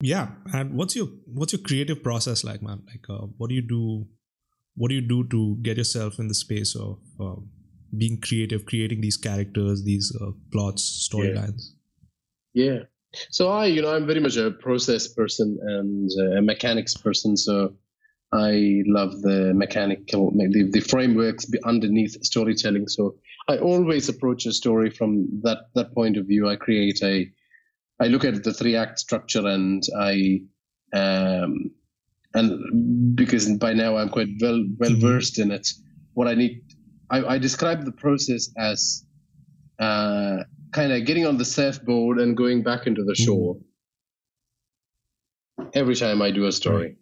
Yeah, and what's your creative process like, man? Like, what do you do to get yourself in the space of being creative, creating these characters, these plots, storylines? Yeah. So I'm very much a process person and a mechanics person. So I love the mechanical, the frameworks underneath storytelling. So I always approach a story from that point of view. I look at the 3-act structure, and I because by now I'm quite well versed in it. What I need, I describe the process as kind of getting on the surfboard and going back into the shore. Every time I do a story.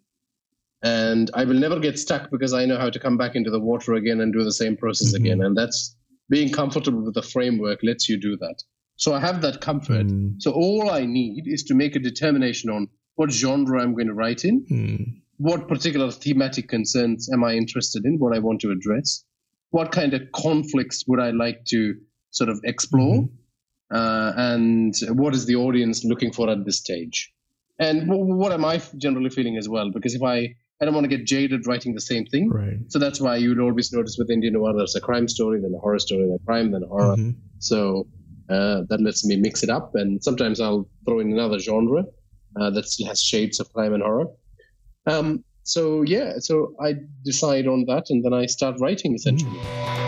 And I will never get stuck because I know how to come back into the water again and do the same process again. And that's being comfortable with the framework lets you do that. So I have that comfort. So all I need is to make a determination on what genre I'm going to write in, what particular thematic concerns am I interested in, what I want to address, what kind of conflicts would I like to sort of explore, and what is the audience looking for at this stage. And what am I generally feeling as well? Because if I don't want to get jaded writing the same thing. Right. So that's why you'd always notice with Indian Noir, there's a crime story, then a horror story, then a crime, then a horror. So that lets me mix it up. And sometimes I'll throw in another genre that still has shades of crime and horror. So I decide on that, and then I start writing essentially.